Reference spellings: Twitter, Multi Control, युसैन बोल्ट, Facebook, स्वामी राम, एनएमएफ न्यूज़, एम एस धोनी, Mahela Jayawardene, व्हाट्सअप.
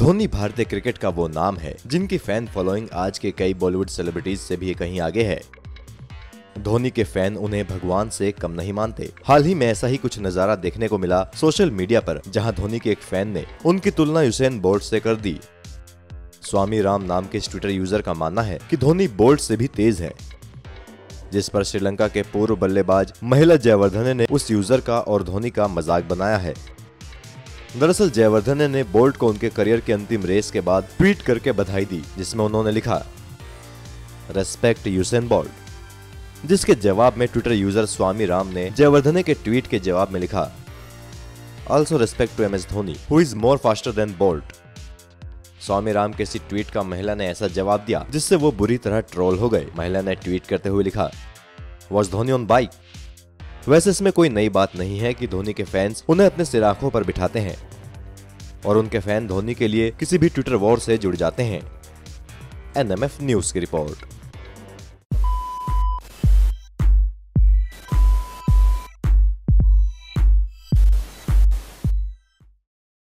धोनी भारतीय क्रिकेट का वो नाम है जिनकी फैन फॉलोइंग आज के कई बॉलीवुड सेलिब्रिटीज से भी कहीं आगे है। धोनी के फैन उन्हें भगवान से कम नहीं मानते। हाल ही में ऐसा ही कुछ नज़ारा देखने को मिला सोशल मीडिया पर, जहां धोनी के एक फैन ने उनकी तुलना युसैन बोल्ट से कर दी। स्वामी राम नाम के ट्विटर यूजर का मानना है कि धोनी बोल्ट से भी तेज है, जिस पर श्रीलंका के पूर्व बल्लेबाज महिला जयवर्धने ने उस यूजर का और धोनी का मजाक बनाया है। दरअसल जयवर्धने ने बोल्ट को उनके करियर के अंतिम रेस के बाद ट्वीट करके बधाई दी, जिसमें उन्होंने लिखा रेस्पेक्ट युसैन बोल्ट, जिसके जवाब में ट्विटर यूजर स्वामी राम ने जयवर्धने के ट्वीट के जवाब में लिखा also respect to MS Dhoni who is more faster than Bolt. स्वामी राम के इसी ट्वीट का महिला ने ऐसा जवाब दिया जिससे वो बुरी तरह ट्रोल हो गए। महिला ने ट्वीट करते हुए लिखा वाज धोनी ऑन बाइक। वैसे इसमें कोई नई बात नहीं है कि धोनी के फैंस उन्हें अपने सिराखों पर बिठाते हैं और उनके फैन धोनी के लिए किसी भी ट्विटर वॉर से जुड़ जाते हैं। NMF न्यूज़ की रिपोर्ट।